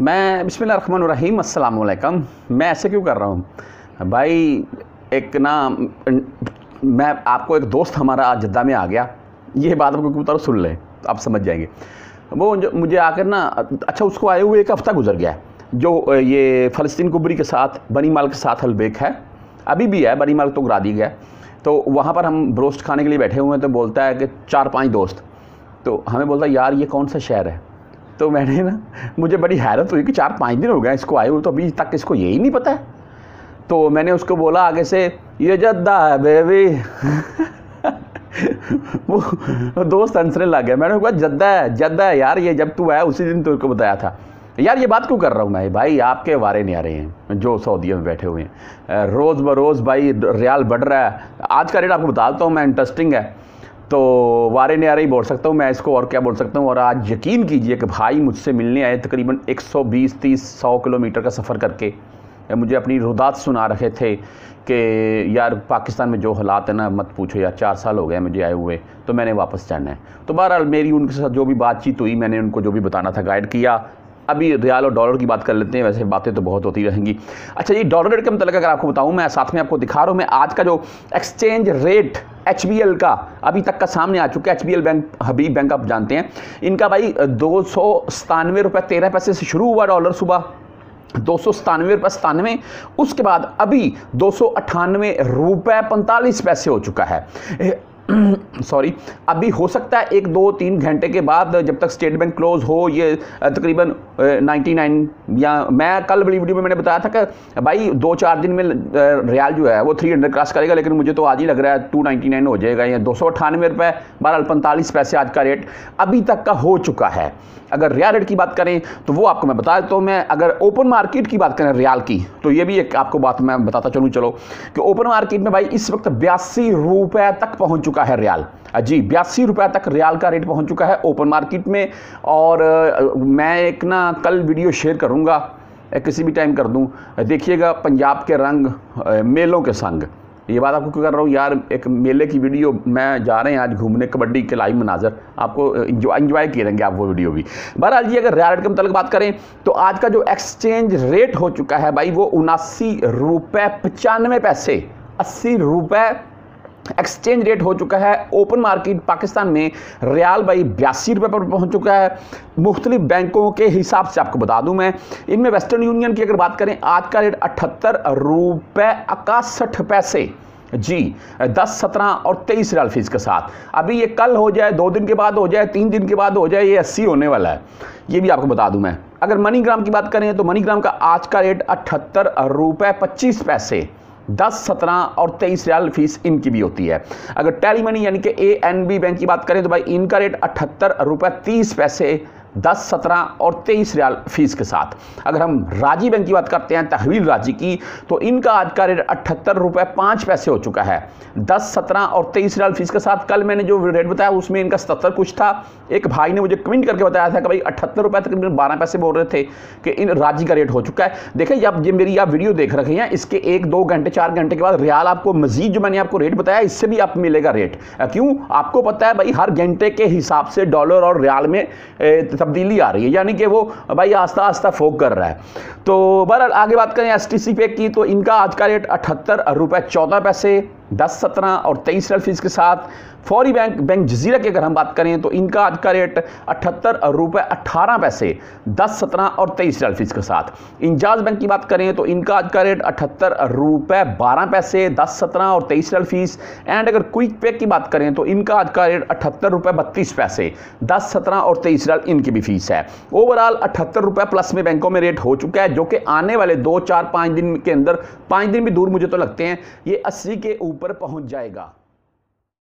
मैं बिस्मिल्लाहिर्रहमानिर्रहीम अस्सलाम वालेकुम। मैं ऐसे क्यों कर रहा हूँ भाई, एक ना मैं आपको एक दोस्त हमारा आज जद्दा में आ गया, ये बात आपको बता रहा हूँ, सुन लें तो आप समझ जाएंगे। वो मुझे आकर ना, अच्छा उसको आए हुए एक हफ़्ता गुजर गया है, जो ये फ़लस्तीन कुबरी के साथ बनी माल के साथ हलबेक है, अभी भी है, बनी माल तो गिरा दी गया। तो वहाँ पर हम ब्रोस्ट खाने के लिए बैठे हुए हैं, तो बोलता है कि 4-5 दोस्त, तो हमें बोलता है यार ये कौन सा शहर है। तो मैंने ना, मुझे बड़ी हैरत हुई कि 4-5 दिन हो गए इसको आए हुए, तो अभी तक इसको यही नहीं पता है। तो मैंने उसको बोला आगे से ये जद्दा है बेबी। वो दोस्त हंसने लग गया। मैंने कहा जद्दा है यार, ये जब तू आया उसी दिन तुमको बताया था। यार ये बात क्यों कर रहा हूँ मैं भाई, आपके वारे नहीं आ रहे हैं जो सऊदीया में बैठे हुए हैं। रोज़ बरोज़ भाई रियाल बढ़ रहा है। आज का रेट आपको बताता हूँ मैं, इंटरेस्टिंग है, तो वारे नहीं आ रही बोल सकता हूँ मैं इसको, और क्या बोल सकता हूँ। और आज यकीन कीजिए कि भाई मुझसे मिलने आए तकरीबन 120-30-100 किलोमीटर का सफ़र करके मुझे अपनी रुदात सुना रहे थे कि यार पाकिस्तान में जो हालात है ना, मत पूछो यार, 4 साल हो गए मुझे आए हुए, तो मैंने वापस जाना है। तो बहरहाल मेरी उनके साथ जो भी बातचीत हुई, मैंने उनको जो भी बताना था गाइड किया। अभी रियाल और डॉलर की बात कर लेते हैं, वैसे बातें तो बहुत होती रहेंगी। अच्छा ये डॉलर रेट के मतलब अगर आपको बताऊं, मैं साथ में आपको दिखा रहा हूं मैं आज का जो एक्सचेंज रेट HBL का अभी तक का सामने आ चुका है। HBL बैंक, हबीब बैंक आप जानते हैं, इनका भाई 297.13 से शुरू हुआ डॉलर सुबह, 297.97, उसके बाद अभी 298.45 हो चुका है। सॉरी, अभी हो सकता है 1-2-3 घंटे के बाद जब तक स्टेट बैंक क्लोज हो ये तकरीबन 99, या मैं कल वाली वीडियो में मैंने बताया था कि भाई 2-4 दिन में रियाल जो है वो 300 क्रॉस करेगा, लेकिन मुझे तो आज ही लग रहा है 299 हो जाएगा या 298 रुपये 45 पैसे आज का रेट अभी तक का हो चुका है। अगर रियाल रेट की बात करें तो वो आपको मैं बता देता हूँ। मैं अगर ओपन मार्केट की बात करें रियाल की, तो ये भी एक आपको बात मैं बताता चलो कि ओपन मार्केट में भाई इस वक्त 82 रुपये तक पहुँच चुका है रियाल। जी 82 रुपये तक रियाल का रेट पहुंच चुका है ओपन मार्केट में। और मैं एक ना कल वीडियो शेयर करूंगा, किसी भी टाइम कर दूं, देखिएगा पंजाब के रंग मेलों के संग। ये बात आपको क्यों कर रहा हूँ यार, एक मेले की वीडियो मैं जा रहे हैं आज घूमने, कबड्डी के लाइव मनाजर आपको इंजॉय करेंगे आप वो वीडियो भी। बहरहाल जी अगर रियाल रेट के मतलब बात करें तो आज का जो एक्सचेंज रेट हो चुका है भाई वो 79.95 रुपये, 80 रुपये एक्सचेंज रेट हो चुका है ओपन मार्केट पाकिस्तान में। रियाल भाई 82 रुपये पर पहुंच चुका है। मुख्तलिफ बैंकों के हिसाब से आपको बता दूं मैं, इनमें वेस्टर्न यूनियन की अगर बात करें आज का रेट 78 रुपये 61 पैसे, जी 10, 17 और 23 रियाल फीस के साथ। अभी ये कल हो जाए, 2 दिन के बाद हो जाए, 3 दिन के बाद हो जाए, ये 80 होने वाला है, ये भी आपको बता दूं मैं। अगर मनीग्राम की बात करें तो मनीग्राम का आज का रेट 78 रुपये 25 पैसे, 10, 17 और 23 रियाल फीस इनकी भी होती है। अगर टेलीमनी यानी कि ANB बैंक की बात करें तो भाई इनका रेट 78 रुपये 30 पैसे, 10, 17 और 23 रियाल फीस के साथ। अगर हम राजी बैंक की बात करते हैं, तहवील राजी की, तो इनका आज का रेट 78 रुपये 5 पैसे हो चुका है, 10, 17 और 23 रियाल फीस के साथ। कल मैंने जो रेट बताया उसमें इनका 77 कुछ था। एक भाई ने मुझे कमेंट करके बताया था कि भाई 78 रुपये तकरीबन 12 पैसे बोल रहे थे कि इन राजी का रेट हो चुका है। देखिए आप, ये मेरी आप वीडियो देख रहे हैं, इसके 1-2 घंटे 4 घंटे के बाद रियाल आपको मजीद जो मैंने आपको रेट बताया इससे भी आप मिलेगा रेट। क्यों, आपको पता है भाई हर घंटे के हिसाब से डॉलर और रियाल में तब्दीली आ रही है, यानी कि वो भाई आस्ता आस्ता फोक कर रहा है। तो बहरहाल आगे बात करें STC पे की, तो इनका आज का रेट 78 रुपये 14 पैसे, 10, 17 और 23 रियाल फीस के साथ। फौरी बैंक, बैंक जजीरा की अगर हम बात करें तो इनका आज का रेट 78 रुपये 18 पैसे, 10, 17 और 23 रियाल फीस के साथ। इंजाज बैंक की बात करें तो इनका आज का रेट 78 रुपये 12 पैसे, 10, 17 और 23 रियाल फीस। एंड अगर क्विक पैक की बात करें तो इनका आज का रेट 78 रुपये 32 पैसे, 10, 17 और 23 रियाल इनकी भी फीस है। ओवरऑल 78 रुपये प्लस में बैंकों में रेट हो चुका है, जो कि आने वाले 2-4-5 दिन के अंदर, 5 दिन भी दूर मुझे तो लगते हैं, ये 80 के ऊपर पहुंच जाएगा।